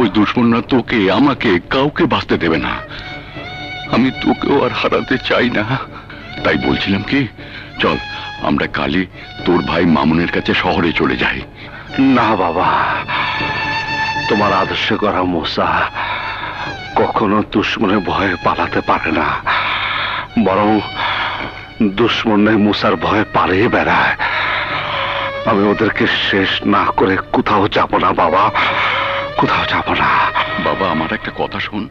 ওই দুশমনরা তোকে আমাকে কাউকে বাঁচতে দেবে না। আমি তোকেও আর হারাতে চাই না, তাই বলছিলাম কি চল আমরা কালই তোর ভাই মামুনের কাছে শহরে চলে যাই। না বাবা, তোমার আদর্শ করা মোসা কখনো দুশ্মনের ভয়ে পালাতে পারে না, বরং দুশ্মনে মুসার ভয়ে পালিয়ে বেড়ায়। আমি ওদেরকে শেষ না করে কোথাও যাব না বাবা, কোথাও যাব না। বাবা আমার একটা কথা শোন,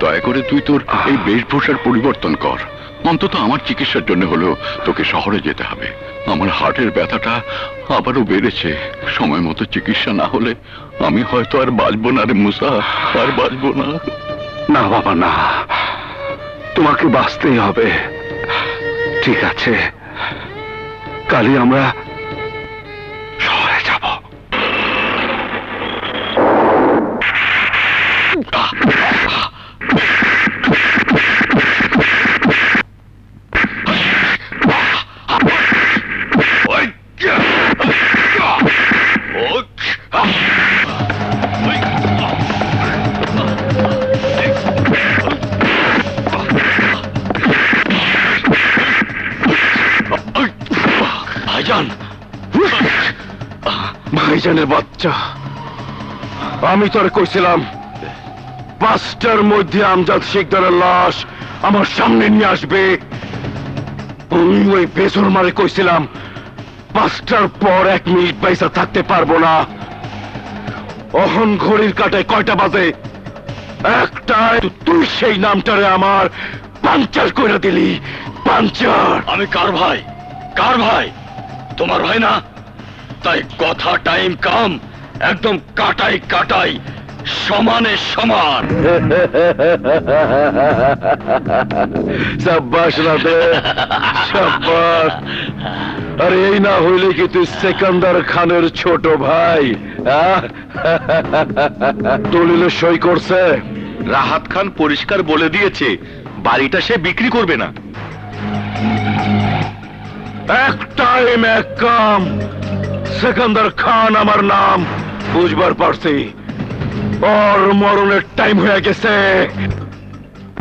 দয়া করে তুই তোর এই বেশভূষার পরিবর্তন কর, অন্তত আমার চিকিৎসার জন্য হলেও তোকে শহরে যেতে হবে। আমার হার্টের ব্যথাটা আবারও বেড়েছে, সময় মতো চিকিৎসা না হলে আমি হয়তো আর বাঁচব না রে মুসা, আর বাঁচব না। না বাবা না, তোমাকে বাঁচতেই হবে। ঠিক আছে, কালই আমরা শহরে যাব। ভাইজানের বাচ্চা, আমি তোরে কইছিলাম 5টার মধ্যে আমজাদ শিকদারের লাশ আমার সামনে নিয়ে আসবে। আমি ওই বেসর মারে কইছিলাম 5টার পর 1 মিনিট পয়সা থাকতে পারবো না। অহন ঘড়ির কাটায় কয়টা বাজে? 1টায়। তুই সেই নামটারে আমার পাঞ্চার করে দিলি, পাঞ্চার। আমি কার ভাই? কার ভাই? তোমার ভাই না? তাই কথা টাইম কাম, একদম কাটাই কাটাই সমানে সমান। সাব্বাস রাধে, সাব্বাস। আরে এই না হইলে কি তুই সিকান্দার খানের ছোট ভাই? দলিলে সই করছে? রাহাত খান পরিষ্কার বলে দিয়েছে বাড়িটা সে বিক্রি করবে না। এক টাইম এক কাম, সিকান্দার খান আমার নাম, বুঝবার পারছি। ওর মরণের টাইম হয়ে গেছে।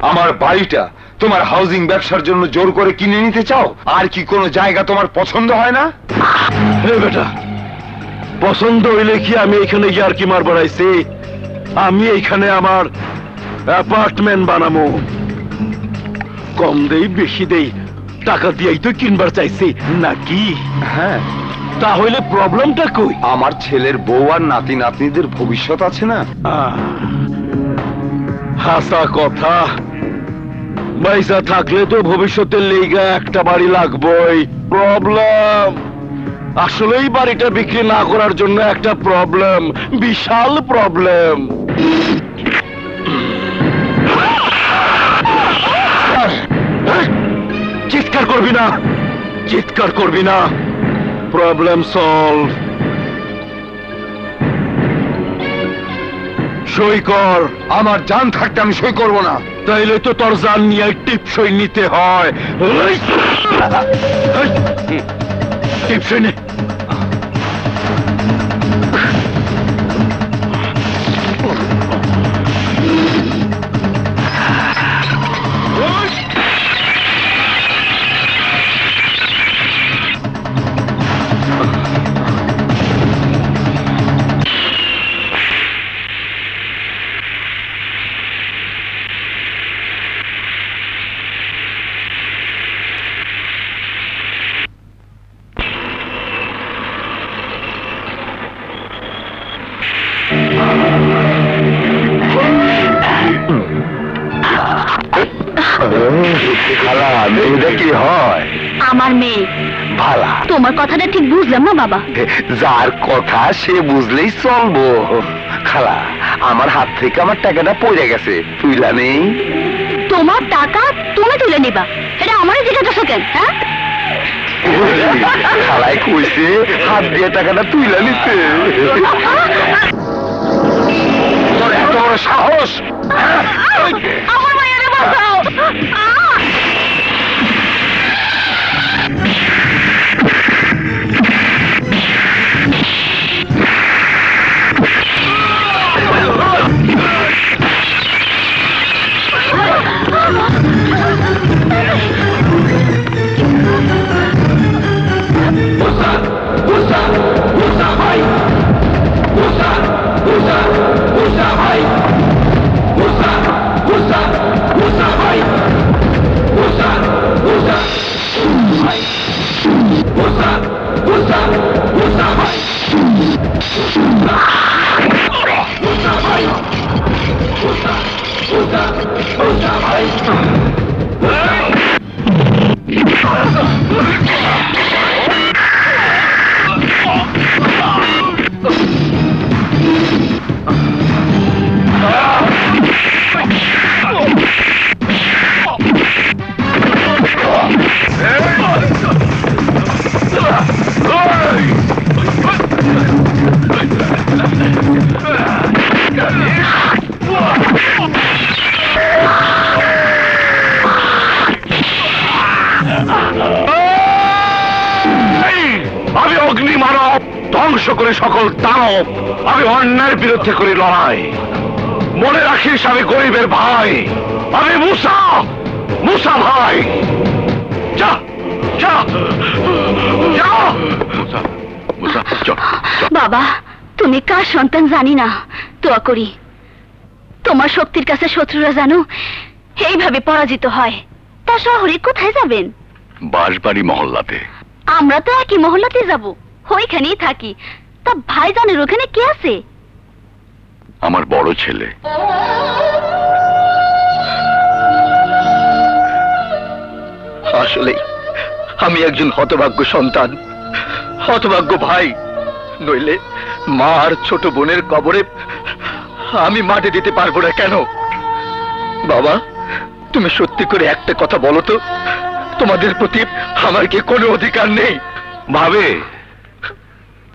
আমার বাড়িটা তোমার হাউজিং ব্যবসার জন্য জোর করে কিনে নিতে চাও? আর কি কোনো জায়গা তোমার পছন্দ হয় না? হে বেটা, পছন্দ হইলে কি আমি এখানে গিয়ে আর কি মার বাড়াইছি? আমি এখানে আমার অ্যাপার্টমেন্ট বানাবো। কম দেই বেশি দেই, টাকা দিয়েই তো কিনবার চাইছি নাকি? হ্যাঁ, তাহলে প্রবলেমটা কই? আমার ছেলের বউ আর নাতি নাতনিদের ভবিষ্যৎ আছে না? হাসা কথা, পয়সা থাকলে তো ভবিষ্যতের লেগা একটা বাড়ি লাগবেই। প্রবলেম আসলেই বাড়িটা বিক্রি না করার জন্য একটা প্রবলেম, বিশাল প্রবলেম। চিৎকার করবি না, চিৎকার করবি না। Problem solve. সই কর। আমার জান থাকতে আমি সই করবো না। তাইলে তো তোর জান নিয়ে টিপসই নিতে হয়। টিপসই নে। কথাটা ঠিক বুঝলাম না বাবা। যার কথা সে বুঝলেই চলবো। খালা, আমার হাত থেকে আমার টাকাটা পড়ে গেছে, তুইলা নেই? তোমার টাকা তুমি তুলে নিবা, এটা আমারই জিজ্ঞাসা কেন? হ্যাঁ, খালাই কইছে হাত দিয়ে টাকাটা তুইলা নিতে। তোর এত বড় সাহস? আমার মায়েরে বাঁচাও। তোমার শক্তির কাছে শত্রুরা জানো এইভাবে পরাজিত হয় তা শহরে কোথায় যাবেন? বাসবাড়ি মহল্লাতে। আমরা তো একই মহল্লাতে যাব, ওইখানেই থাকি। তা ভাইজানের ওখানে কে আছে? আমার বড় ছেলে। আসলে আমি একজন হতভাগ্য সন্তান, হতভাগ্য ভাই। নইলে মা আর ছোট বোনের কবরে আমি মাটি দিতে পারবো না কেন? বাবা, তুমি সত্যি করে একটা কথা বলো তো, তোমাদের প্রতি আমার কি কোনো অধিকার নেই? ভাবে,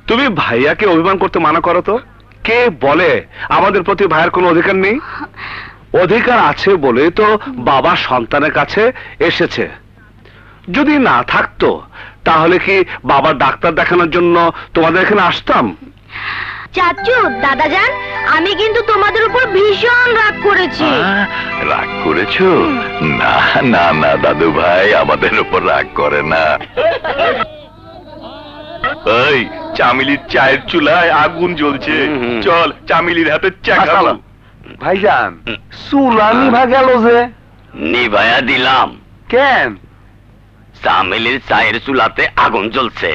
তুমি ভাইয়াকে অভিমান করতে মানা করো তো। কে বলে আমাদের প্রতি ভাইয়ের কোনো অধিকার নেই? অধিকার আছে বলে তো বাবা সন্তানের কাছে এসেছে। যদি না থাকতো তাহলে কি বাবা ডাক্তার দেখানোর জন্য তোমাদের এখানে আসতাম? চাচু, দাদা যান, আমি কিন্তু তোমাদের উপর ভীষণ রাগ করেছি। রাগ করেছো? না না না দাদু ভাই, আমাদের উপর রাগ করে না। এই চামিলির চায়ের চুলায় আগুন জ্বলছে, চল চামিলির হাতে চা খাবো। ভাইজান, চুলা নিভা গেল যে। নিভায়া দিলাম কেন? চামিলির চায়ের চুলাতে আগুন জ্বলছে।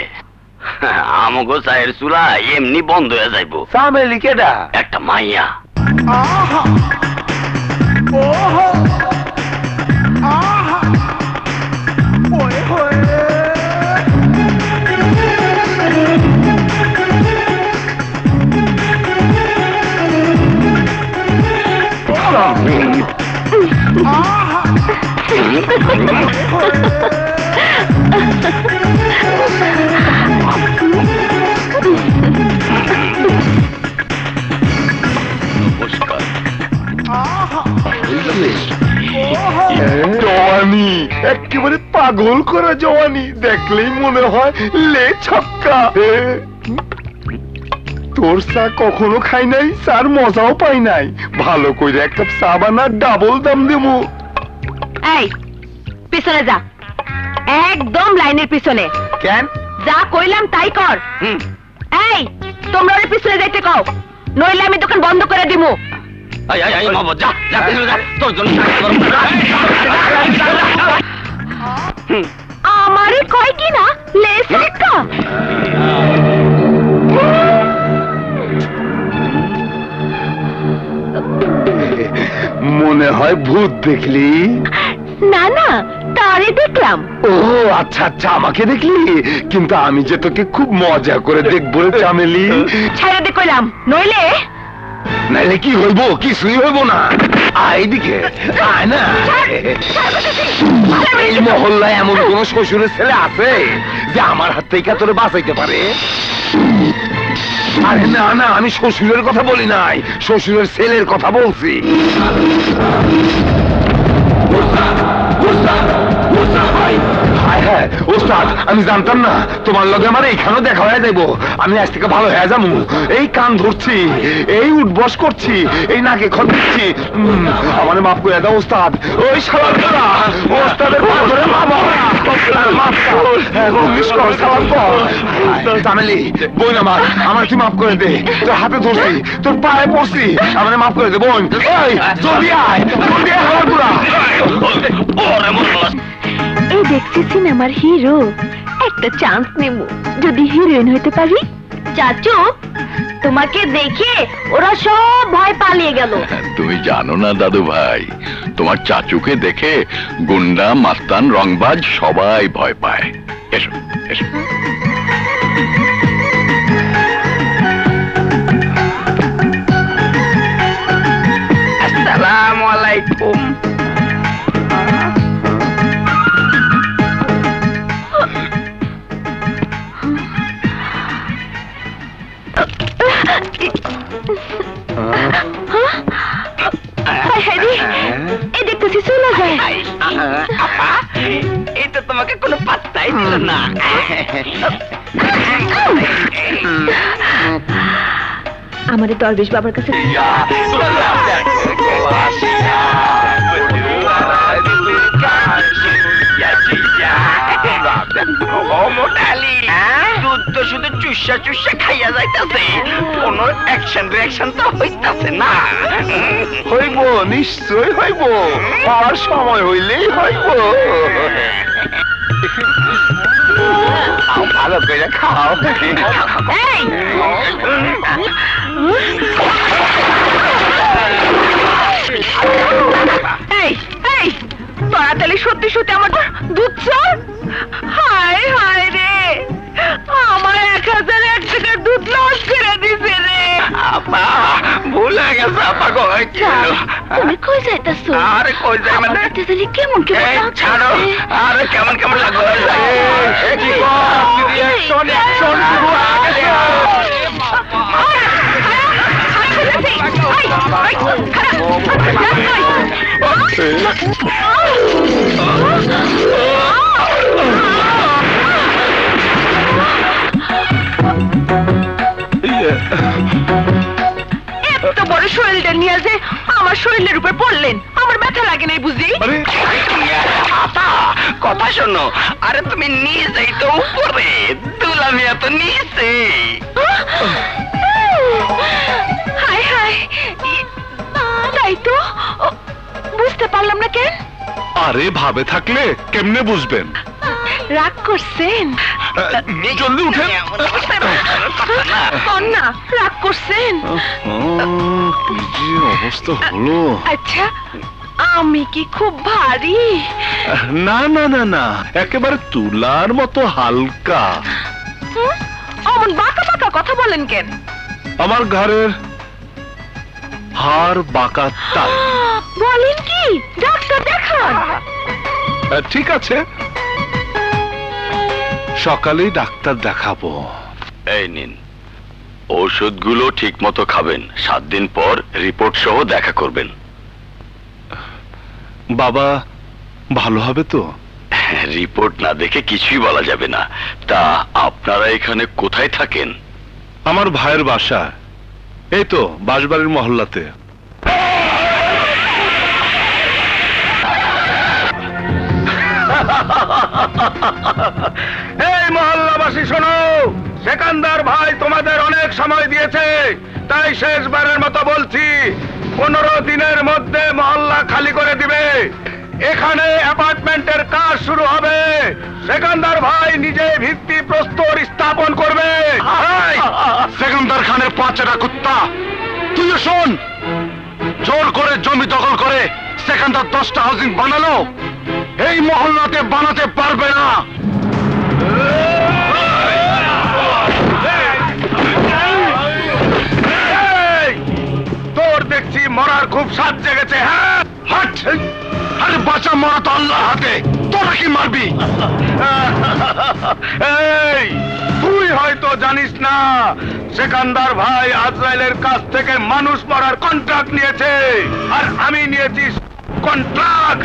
আমগো চায়ের চুলা এমনি বন্ধ হয়ে যাইব। চামেলি কেডা? একটা মাইয়া। জওয়ানি একেবারে পাগল করা জওয়ানি, দেখলেই মনে হয় লে ছক্কা। তোর চা কখনো খাই নাই, চার মজাও পাই নাই। ভালো করে একটা চা বানা, ডাবল দাম দেবো। এই পিছনে যা, একদম লাইনের পিছনে। কেন? যা কইলাম তাই কর। এই তোমরা ওর পিছনে যাইতে কও, নইলে আমি দোকান বন্ধ করে দিমু। আমারে কয় কি না লেস লেখা। মনে হয় ভূত দেখলি। না না, তারে দেখলাম। ও আচ্ছা আচ্ছা, আমাকে দেখলি? কিন্তু আমি যে তোকে খুব মজা করে দেখবো চামেলি। ছাড়া দেখলাম, নইলে নাইলে কি হইব? কিছুই হইব না। আইদিকে আয় না। এই মহল্লায় এমন কোন শ্বশুরের ছেলে আছে যে আমার হাত থেকে তোরে বাঁচাইতে পারে? আরে না না, আমি শ্বশুরের কথা বলি নাই, শ্বশুরের ছেলের কথা বলছি। হায় হ্যাঁ ওস্তাদ আমি জানতাম না তোমার লগে আমার এইখানেও দেখা হয়ে যাইবো আমি আজ থেকে ভালো হয়ে যামু এই কান ধরছি এই উঠবস করছি এই নাকে খড় দিচ্ছি আমারে maaf করে দাও ওস্তাদ ওই শালারা ওস্তাদের পা ধরে মামা maaf কর নমস্কার সালাম কর জামিলি বোন আমার আমার কি maaf করে দে তোর হাতে ধরছি তোর পায়ে পড়ছি আমারে maaf করে দে বোন ওই জলদি আয় জলদি আয় হালুরা ওরে মোল্লা এই দেখছি সিনেমার হিরো একটা চান্স নেব যদি হিরোইন হতে পারি চাচু তোমাকে দেখে ওরা সব ভয় পালিয়ে গেল তুমি জানো না দাদু ভাই তোমার চাচুকে দেখে গুন্ডা মাস্তান রংবাজ সবাই ভয় পায় এসো এসো আসসালামু আলাইকুম हमारे दरवेश बाबर का चुस्सा चुस्सा खाइया निश्चय ভালো করে খাও এই এই এই তোরাতলি সত্যি সত্যি আমার দুধ চোর হায় হায় রে আমার 1001 টাকা দুধ লস করে দিছে রে আপা ভুলে গেছে আপা গো তুমি কই যাইতাছো আরে কই যাই মানে তুই কেমন কেমন ছাড়ো আরে কেমন কেমন লাগো এ কি কই দিয়া শোন শোন শুরু আগে দে এত বড় শৈলটা নিয়ে যে আমার শৈলের উপর পড়লেন আমার ব্যথা লাগে নাই বুঝি আরে আপা কথা শোনো আরে তুমি নিচেই তো উপরে দুলা মিয়া তো নিচে হাই হাই তাই তো বুঝতে পারলাম না কেন আরে ভাবে থাকলে কেমনে বুঝবেন রাগ করছেন জলদি উঠেন না রাগ করছেন অবস্থা হলো আচ্ছা আমি কি খুব ভারী না না না না একেবারে তুলার মতো হালকা অমন বাঁকা বাঁকা কথা বলেন কেন আমার ঘরের হাড় বাঁকা তার বলেন কি ডাক্তার দেখান ঠিক আছে সকালে ডাক্তার দেখাবো এই নিন ওষুধগুলো ঠিকমতো খাবেন 7 দিন পর রিপোর্ট সহ দেখা করবেন বাবা ভালো হবে তো রিপোর্ট না দেখে কিছুই বলা যাবে না তা আপনারা এখানে কোথায় থাকেন আমার ভাইয়ের বাসা এই তো বাসবাড়ির মহল্লাতে এই মহল্লাবাসী শোনো সিকান্দার ভাই তোমাদের অনেক সময় দিয়েছে তাই শেষবারের মতো বলছি 15 দিনের মধ্যে মহল্লা খালি করে দিবে এখানে অ্যাপার্টমেন্টের কাজ শুরু হবে সিকান্দার ভাই নিজে ভিত্তি প্রস্তর স্থাপন করবে সিকান্দার খানের পাঁচটা কুত্তা তুই শোন জোর করে জমি দখল করে সিকান্দার 10টা হাউজিং বানালো এই মহল্লাতে বানাতে পারবে না তোর দেখছি মরার খুব সাত জেগেছে হ্যাঁ হাট আরে বাঁচা মরা তো আল্লাহ হাতে তোরা কি মারবি এই তুই হয়তো জানিস না সিকান্দার ভাই আজরাইলের কাছ থেকে মানুষ মরার কন্ট্রাক্ট নিয়েছে আর আমি নিয়েছি কন্ট্রাক্ট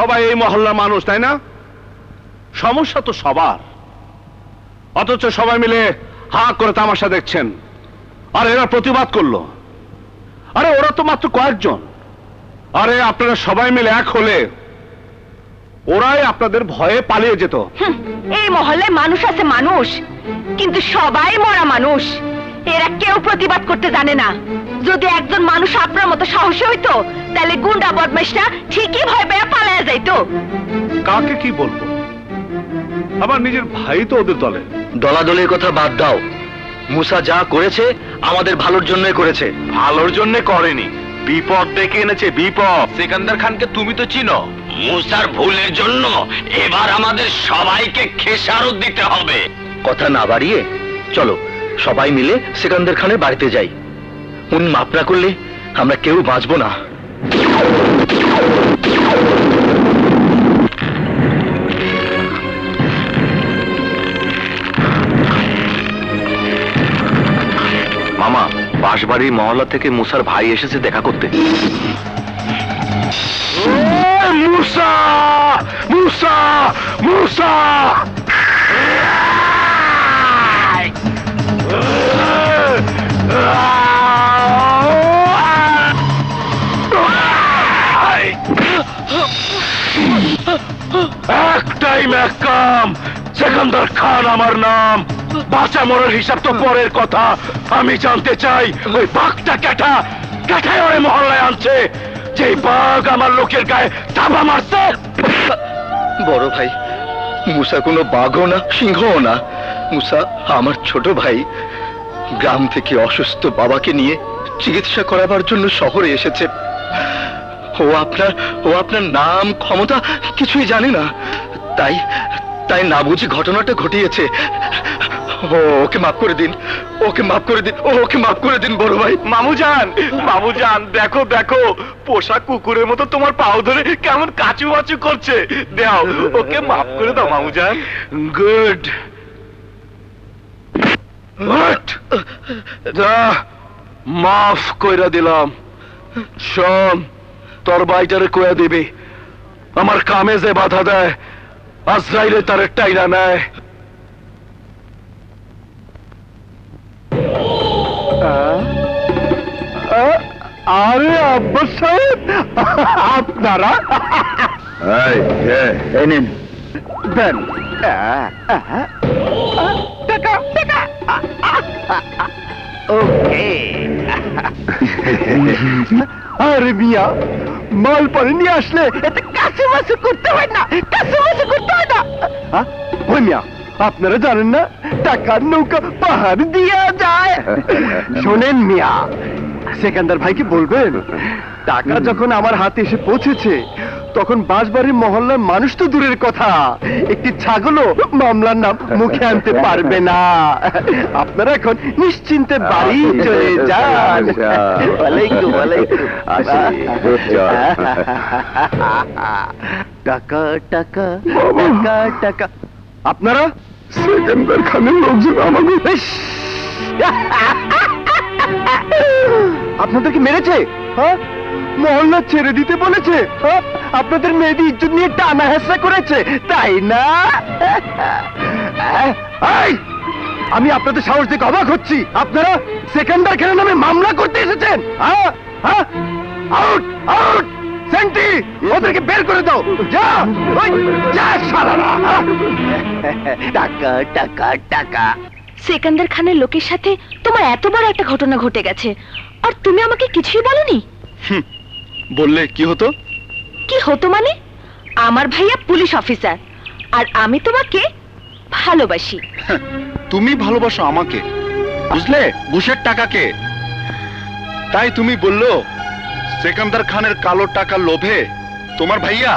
সবাই এই মহল্লা মানুষ, তাই না? সমস্যা তো সবার, অথচ সবাই মিলে হা করে তামাশা দেখছেন। আর এরা প্রতিবাদ করলো, আরে ওরা তো মাত্র কয়েকজন। আরে আপনারা সবাই মিলে এক হলে ওরাই আপনাদের ভয়ে পালিয়ে যেত। এই মহল্লায় মানুষ আছে মানুষ, কিন্তু সবাই মরা মানুষ। এরা কেউ প্রতিবাদ করতে জানে না। যদি একজন মানুষ আপনার মতো সাহসী হইতো, তাহলে গুন্ডা বদমাইশটা ঠিকই ভয় পেয়ে পালায়া যাইতো। কাকে কি বলবো, আমার নিজের ভাই তো ওদের দলে। দলাদলের কথা বাদ দাও, মুসা যা করেছে আমাদের ভালোর জন্যই করেছে। ভালোর জন্য করেনি, বিপদ ডেকে এনেছে বিপদ। সিকান্দার খানকে তুমি তো চিনো। মুসার ভুলের জন্য এবার আমাদের সবাইকে খেসারত দিতে হবে। কথা না বাড়িয়ে চলো সবাই মিলে সিকান্দার খানের বাড়িতে যাই। উনি মাপ না করলে আমরা কেউ বাঁচবো না। মামা, বাঁশবাড়ি মহল্লা থেকে মুসার ভাই এসেছে দেখা করতে। মুসা মুসা মুসা সিকান্দার খান আমার নাম। বাঁচা মরার হিসাব তো পরের কথা, আমি জানতে চাই ওই বাঘটা ক্যাটা ক্যাটায় ওরে মহল্লায় আনছে। যে বাঘ আমার লোকের গায়ে চাপা মারছে। বড় ভাই, মুসা কোনো বাঘও না সিংহও না। মুসা আমার ছোট ভাই, গ্রাম থেকে অসুস্থ বাবাকে নিয়ে চিকিৎসা করাবার জন্য শহরে এসেছে। ও আপনার নাম ক্ষমতা কিছুই জানে না, তাই তাই না বুঝি ঘটনাটা ঘটিয়েছে। ওকে মাফ করে দিন, ওকে মাফ করে দিন, ওকে মাফ করে দিন বড় ভাই। মামুজান, মামুজান, দেখো দেখো পোষা কুকুরের মতো তোমার পাও ধরে কেমন কাচু বাচু করছে। দাও ওকে মাফ করে দাও মামুজান। গুড, মাফ কইরা দিলাম। শোন, তোর বাইটারে কয়া দিবি আমার কামে যে বাধা দেয় আজরাইলে তার টাইনা নেয়। আরে আব্বা সাহেব আপনারা আরে বিয়া মাল পানি নিয়ে আসলে এতে কাছে মাসে করতে হয় না, কাছে মাসে করতে হয় না। ওই মিয়া আপনারা জানেন না টাকার নৌকা পাহাড় দিয়া যায়। শোনেন মিয়া, সিকান্দার ভাইকে বলবেন টাকা যখন আমার হাতে এসে পৌঁছেছে তখন বাঁশবাড়ির মহল্লার মানুষ তো দূরের কথা, একটি ছাগলও মামলার নাম মুখে আনতে পারবে না। আপনারা এখন নিশ্চিন্তে বাড়ি চলে যান। ওয়ালাইকুম টাকা টাকা টাকা টাকা। আপনারা সিকান্দার খানের লোকজন আমাকে আপনাদেরকে মেরেছে, হ্যাঁ মহল্লা ছেড়ে দিতে বলেছে, আপনাদের মেয়েদের ইজ্জত নিয়ে টানা হেসা করেছে, তাই না? আমি আপনাদের সাহস দেখে অবাক হচ্ছি। আপনারা সিকান্দার খানের নামে মামলা করতে এসেছেন। আউট আউট সেন্টি, ওদেরকে বের করে দাও। যা ওই যা শালারা। টাকা টাকা টাকা। সিকান্দার খানের লোকের সাথে তোমার এত বড় একটা ঘটনা ঘটে গেছে আর তুমি আমাকে কিছুই বলনি। বললে কি হতো? কি হতো মানে? আমার ভাইয়া পুলিশ অফিসার আর আমি তোমাকে ভালোবাসি। তুমি ভালোবাসো আমাকে, বুঝলে? ঘুষের টাকাকে। তাই তুমি বললো সিকান্দার খানের কালো টাকার লোভে তোমার ভাইয়া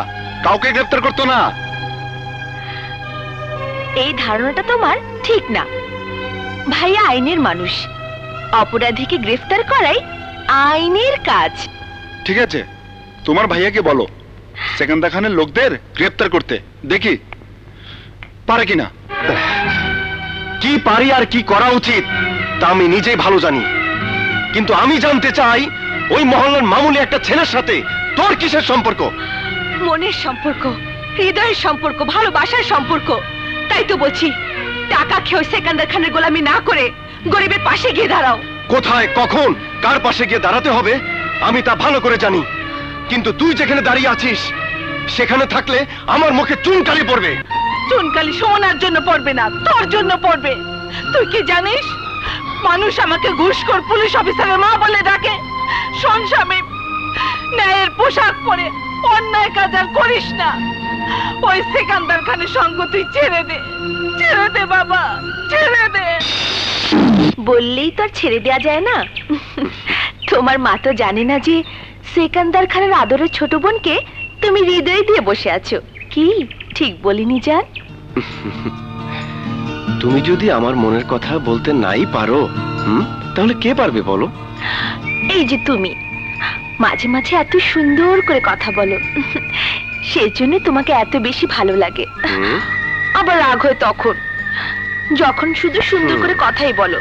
কাউকে গ্রেফতার করতো না। এই ধারণাটা তোমার ঠিক না। ভাইয়া আইনের মানুষ, অপরাধীকে গ্রেফতার করাই আইনের কাজ। ঠিক আছে, তোমার ভাইয়াকে বলো সিকান্দার খানের লোকদের গ্রেফতার করতে, দেখি পারে কিনা। কি পারি আর কি করা উচিত তা আমি নিজেই ভালো জানি, কিন্তু আমি জানতে চাই ওই মহল্লার মামুলি একটা ছেলের সাথে তোর কিসের সম্পর্ক? মনের সম্পর্ক, হৃদয়ের সম্পর্ক, ভালোবাসার সম্পর্ক। তাই তো বলছি টাকা খেয়ে সিকান্দার খানের গোলামি না করে গরিবের পাশে গিয়ে দাঁড়াও। কোথায়, কখন, কার পাশে গিয়ে দাঁড়াতে হবে আমি তা ভালো করে জানি, কিন্তু তুই যেখানে দাঁড়িয়ে আছিস সেখানে থাকলে আমার মুখে চুনকালি পড়বে। চুনকালি সোনার জন্য পড়বে না, তোর জন্য পড়বে। তুই কি জানিস মানুষ আমাকে ঘুষখোর পুলিশ অফিসারের মা বলে ডাকে? শোন শামিম, ন্যায়ের পোশাক পরে অন্যায় কাজ আর করিস না। ওই সিকান্দার খানের সঙ্গ তুই ছেড়ে দে, ছেড়ে দে বাবা, ছেড়ে দে। বললেই তো আর ছেড়ে দেওয়া যায় না। তোমার মা তো জানে না যে সিকান্দার খানের আদরের ছোট বোনকে তুমি হৃদয় দিয়ে বসে আছো। কি ঠিক বলিনি জান? তুমি যদি আমার মনের কথা বলতে নাই পারো তাহলে কে পারবে বলো? এই যে তুমি মাঝে মাঝে এত সুন্দর করে কথা বলো, সেই জন্য তোমাকে এত বেশি ভালো লাগে। আবার রাগ হয় তখন যখন শুধু সুন্দর করে কথাই বলো,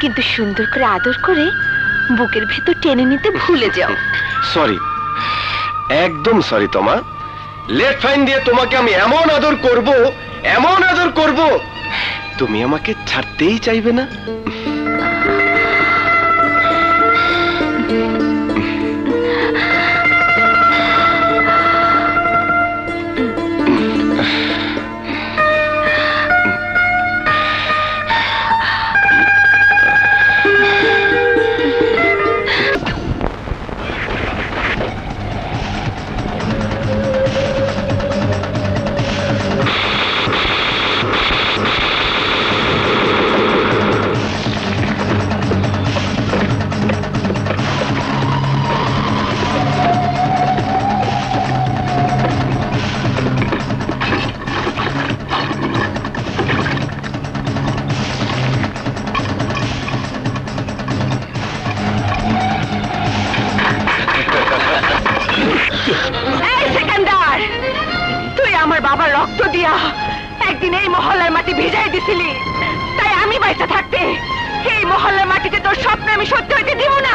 কিন্তু সুন্দর করে আদর করে বুকের ভেতর টেনে নিতে ভুলে যাও। সরি, একদম সরি তোমা। লেট ফাইন দিয়ে তোমাকে আমি এমন আদর করব, এমন আদর করব তুমি আমাকে ছাড়তেই চাইবে না। দিয়া একদিন এই মহল্লার মাটি ভিজাই দিছিলি তাই আমি বাইসা থাকতে এই মহল্লার মাটিতে তোর স্বপ্ন আমি সত্যি হইতে দিব না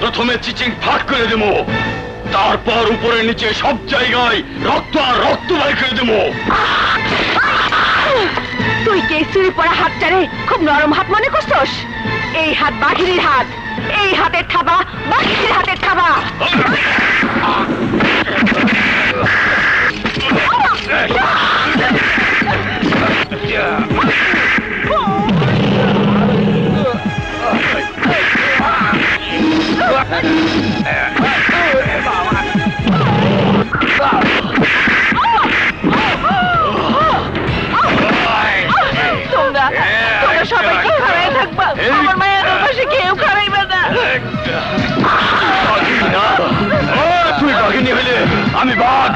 প্রথমে চিচিং ফাঁক করে দেবো তারপর উপরে নিচে সব জায়গায় রক্ত আর রক্ত বাই করে দেবো তুই কে চুরি পড়া হাতটারে খুব নরম হাত মনে করছস এই হাত বাঘিনীর হাত এই হাতের থাবা বাঘিনীর হাতের থাবা আমি বাঘ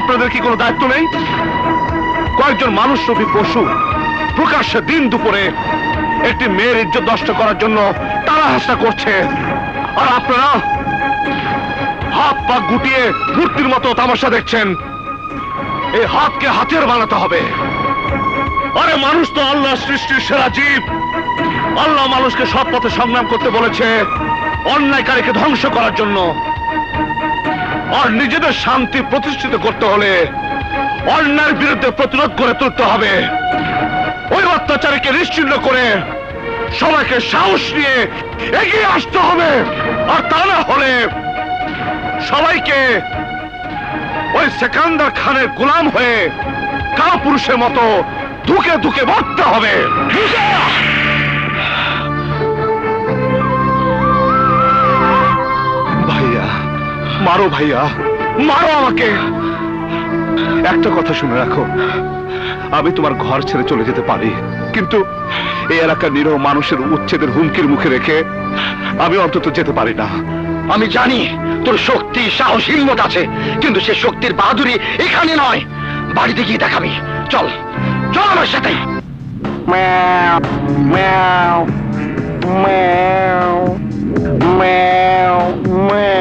আপনাদের কি কোনো দায়িত্ব নেই কয়েকজন মানুষ রূপী পশু প্রকাশ্যে দিন দুপুরে একটি মেয়ের ইজ্জত নষ্ট করার জন্য তারা হাসা করছে আর আপনারা হাত পা গুটিয়ে মূর্তির মতো তামাশা দেখছেন এই হাতকে হাতিয়ার বানাতে হবে আরে মানুষ তো আল্লাহ সৃষ্টির সেরা জীব আল্লাহ মানুষকে সৎ পথে সংগ্রাম করতে বলেছে অন্যায়কারীকে ধ্বংস করার জন্য আর নিজেদের শান্তি প্রতিষ্ঠিত করতে হলে অন্যায়ের বিরুদ্ধে প্রতিরোধ করে তুলতে হবে ওই অত্যাচারীকে নিশ্চিহ্ন করে সবাইকে সাহস নিয়ে এগিয়ে আসতে হবে আর তা না হলে সবাইকে ওই সিকান্দার খানের গোলাম হয়ে কাপুরুষের মতো ধুকে ধুকে মরতে হবে ভাইয়া মারো ভাইয়া মারো আমাকে একটা কথা শুনে রাখো আমি তোমার ঘর ছেড়ে চলে যেতে পারি কিন্তু এই এলাকার নিরীহ মানুষের উচ্ছেদের হুমকির মুখে রেখে আমি অন্তত যেতে পারি না আমি জানি তোর শক্তি সাহস হিম্মত আছে কিন্তু সে শক্তির বাহাদুরি এখানে নয় বাড়িতে গিয়ে দেখাবি চল চল আমার সাথে ম্যাও ম্যাও ম্যাও ম্যাও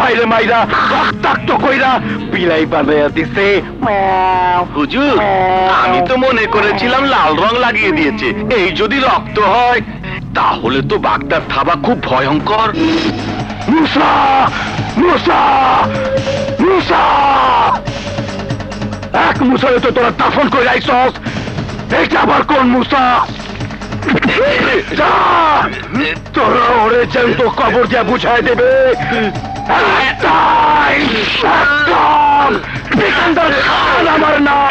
বাইরে মাইরা রক্তাক্ত কইরা বিলাই বানাইয়া দিছে হুজুর আমি তো মনে করেছিলাম লাল রং লাগিয়ে দিয়েছে এই যদি রক্ত হয় তাহলে তো বাগদার থাবা খুব ভয়ঙ্কর মুসা মুসা মুসা এক মুসারে তো তোরা দাফন করে আইছস এটা আবার কোন মুসা তোরা ওরে জ্যান্ত কবর দিয়ে বুঝায় দেবে সিকান্দার খান আমার নাম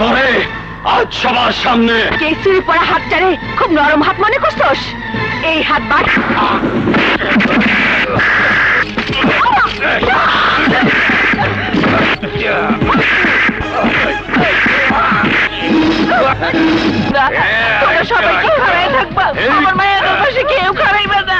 ধরে আজ সবার সামনে কেসুরি পড়া হাতটারে খুব নরম হাত মনে করছস এই হাত বাদ তোরা সবাই কি খাড়াই থাকবা আমার মায়ের পাশে কেউ খাড়াইবে না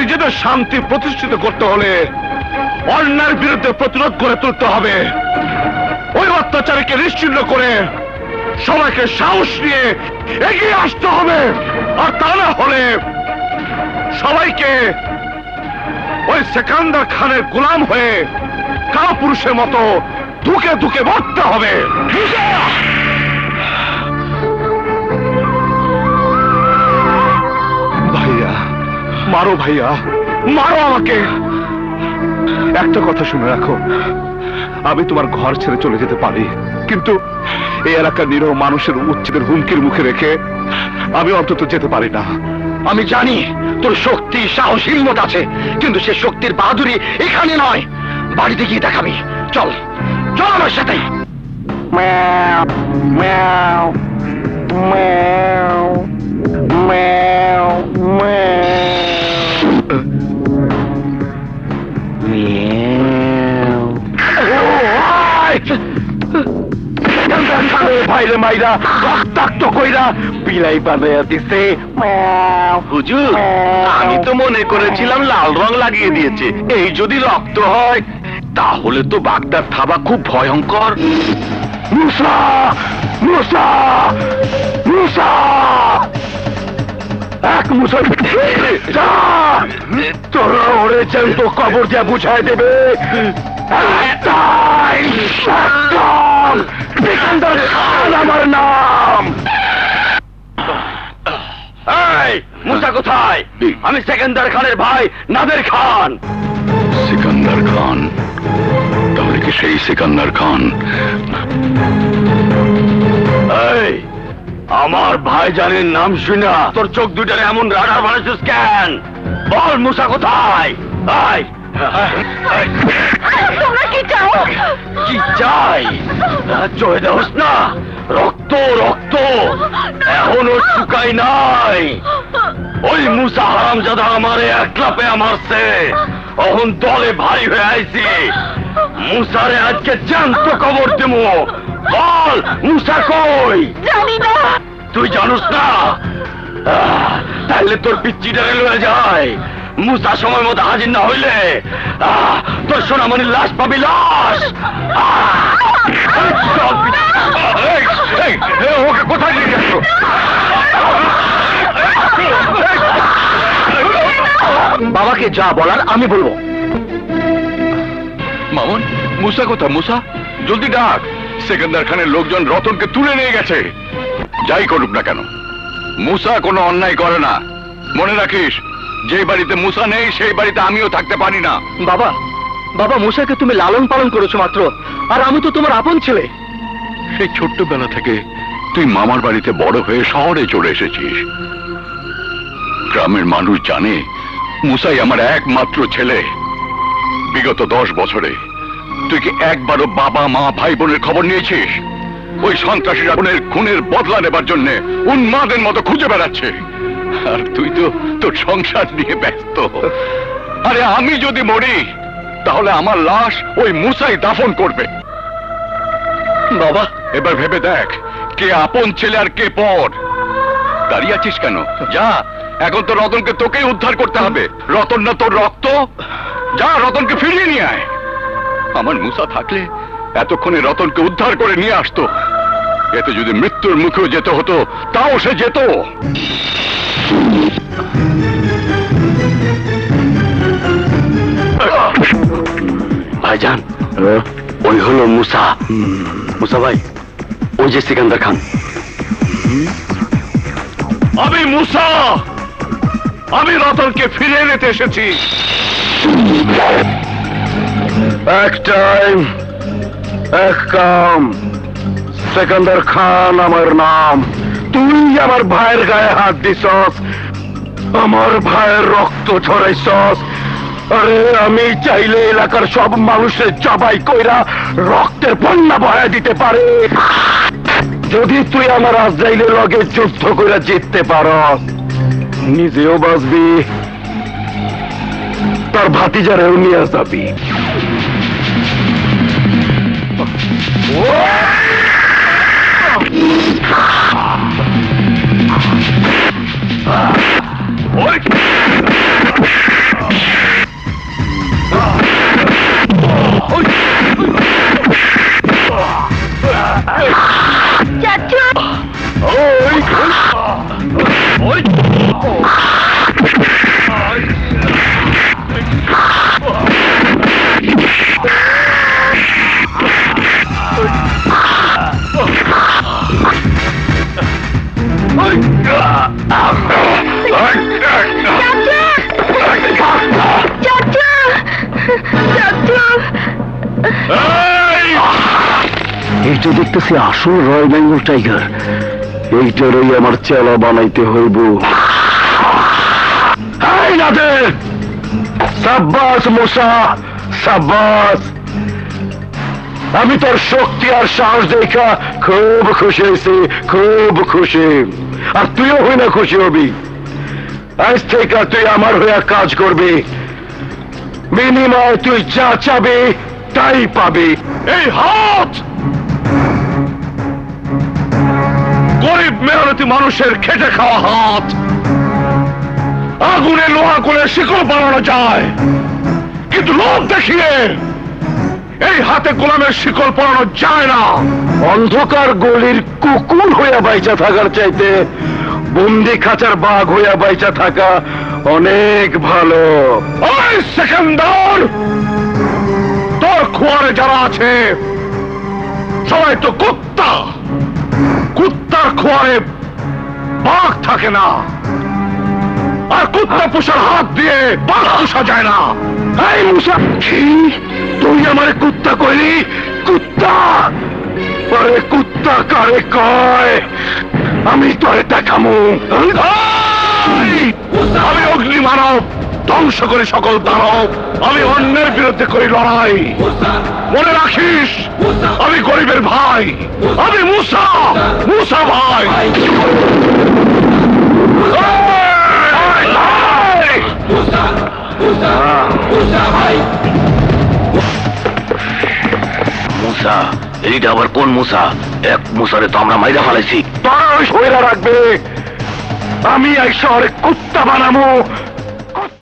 নিজেদের শান্তি প্রতিষ্ঠিত করতে হলে অন্যায়ের বিরুদ্ধে প্রতিরোধ গড়ে তুলতে হবে ওই অত্যাচারীকে নিশ্চিহ্ন করে সবাইকে সাহস নিয়ে এগিয়ে আসতে হবে আর তা না হলে সবাইকে ওই সিকান্দার খানের গোলাম হয়ে কাপুরুষের মতো ধুকে ধুকে মরতে হবে মারো ভাইয়া মারো আমাকে একটা কথা শুনে রাখো আমি তোমার ঘর ছেড়ে চলে যেতে পারি, কিন্তু এই এলাকার নিরহ মানুষের উচ্ছেদের হুমকির মুখে রেখে আমি অন্তত যেতে পারি না। আমি জানি তোর শক্তি সাহস হিম্মত আছে, কিন্তু সে শক্তির বাহাদুরি এখানে নয়, বাড়িতে গিয়ে দেখাবি। চল চল আমার সাথে। ভাইরে মাইরা রক্তাক্ত কইরা বিলাই বানাইয়া দিছে। হুজুর, আমি তো মনে করেছিলাম লাল রং লাগিয়ে দিয়েছে, এই যদি রক্ত হয় তাহলে তো বাগদার থাবা খুব ভয়ঙ্কর। মুসা মুসা মুসা এক মুসা তোরা ওরে জ্যান্ত কবর দিয়া বুঝাই দেবে। সিকান্দার খান আমার নাম। এই মুসা কোথায়? আমি সিকান্দার খানের ভাই নাদের খান। সিকান্দার খান? তাহলে কি সেই সিকান্দার খান? এই আমার ভাইজানের নাম শুনা তোর চোখ দুটারে এমন রাডার বানাইছিস কেন? বল মুসা কোথায়? এই কি চাই? চোখে দেখোস না, রক্ত রক্ত এখনো শুকাই নাই। ওই মুসা হারামজাদা আমারে একলাপে মারছে, এখন দলে ভাই হয়ে আইছি। মুসারে আজকে জ্যান্ত কবর দেবো। বল মুসা কই? জানি না। তুই জানোস না? তাহলে তোর পিচ্চিটারে লয়ে যায়। মুসা সময় মতো হাজির না হইলে তোর সোনামণির লাশ পাবি। লাশ ওকে কোথায় নিয়ে যাচ্ছ? বাবাকে যা বলার আমি বলবো। মামুন, মুসা কোথা? মুসা জলদি ডাক। সিকান্দার খানের লোকজন রতনকে তুলে নিয়ে গেছে। যাই করুক না কেন, মুসা কোনো অন্যায় করে না, মনে রাখিস। যে বাড়িতে মুসা নেই সেই বাড়িতে আমিও থাকতে পারি না। বাবা বাবা, মুসাকে তুমি লালন পালন করেছো মাত্র, আর আমি তো তোমার আপন ছেলে। সেই ছোট্টবেলা থেকে তুই মামার বাড়িতে বড় হয়ে শহরে চলে এসেছিস। গ্রামের মানুষ জানে মুসাই আমার একমাত্র ছেলে। বিগত 10 বছরে তুই কি একবারও বাবা মা ভাই বোনের খবর নিয়েছিস? ওই সন্ত্রাসীরা বোনের খুনের বদলা নেবার জন্য উন্মাদের মতো খুঁজে বেড়াচ্ছে, আর তুই তো তোর সংসার নিয়ে ব্যস্ত। আরে আমি যদি মরি তাহলে আমার লাশ ওই মুসাই দাফন করবে। বাবা, এবার ভেবে দেখ কে আপন ছেলে আর কে পর। দাঁড়িয়ে আছিস কেন? যা, এখন তো রতনকে তোকেই উদ্ধার করতে হবে। রতন না তোর রক্ত। যা, রতনকে ফিরিয়ে নিয়ে আয়। আমার মুসা থাকলে এতক্ষণে রতনকে উদ্ধার করে নিয়ে আসতো। এতে যদি মৃত্যুর মুখেও যেতে হতো তাও সে যেত। ভাইজান, ওই হলো মুসা। মুসা ভাই, ওই যে সিকান্দার খান। আমি মুসা, আমি রতনকে ফিরে নিতে এসেছি। এক টাইম এক কাম, সিকান্দার খান আমার নাম। তুই আমার ভাইয়ের গায়ে হাত দিছস, আমার ভাইয়ের রক্ত ছড়াইছস। আরে আমি চাইলে এলাকার সব মানুষের জবাই কইরা রক্তের বন্যা বহায় দিতে পারে। যদি তুই আমার আজরাইলের লগে যুদ্ধ কইরা জিততে পারস, নিজেও বাঁচবি, তার ভাতিজারেও নিয়ে যাবি। এইটা দেখতেছি আসল রয়্যাল বেঙ্গল টাইগার। এইটারই আমার চেলা বানাইতে হইব। এই নাদের সাব্বাস মোশা সাব্বাস, আমি তোর শক্তি আর সাহস দেখা খুব খুশি হয়েছি, খুব খুশি। আর তুইও হই না খুশি হবি, আজ থেকে তুই আমার হয়ে কাজ করবি, বিনিময়ে তুই যা চাবি তাই পাবি। এই হাত গরিব মেহনতি মানুষের খেটে খাওয়া হাত, আগুনে লোহা করে শিকড় বানানো যায়, কিন্তু লোভ দেখিয়ে এই হাতে গোলামের শিকল পড়ানো যায় না। অন্ধকার গলির কুকুর হইয়া বাইচা থাকার চাইতে বন্দি খাঁচার বাঘ হইয়া বাইচা থাকা অনেক ভালো। ওই সেকেন্ডার, তোর খোয়ারে যারা আছে সবাই তো কুত্তা, কুত্তার খোয়ারে বাঘ থাকে না, আর কুত্তা পোষার হাত দিয়ে বাঘ পোষা যায় না। এই মুসা, তুই আমার কুত্তা কইলি? কুত্তা আরে কুত্তা কারে কয় আমি তোরে দেখামু। আমি অগ্নি মানব, ধ্বংস করি সকল দানব, আমি অন্যের বিরুদ্ধে করি লড়াই। মনে রাখিস আমি গরিবের ভাই, আমি মুসা, মুসা ভাই। মুসা, এইটা আবার কোন মুসা? এক মুসারে তো আমরা মাইরা ফেলাইছি। তোরা রাখবে, আমি এই শহরে কুত্তা বানাবো।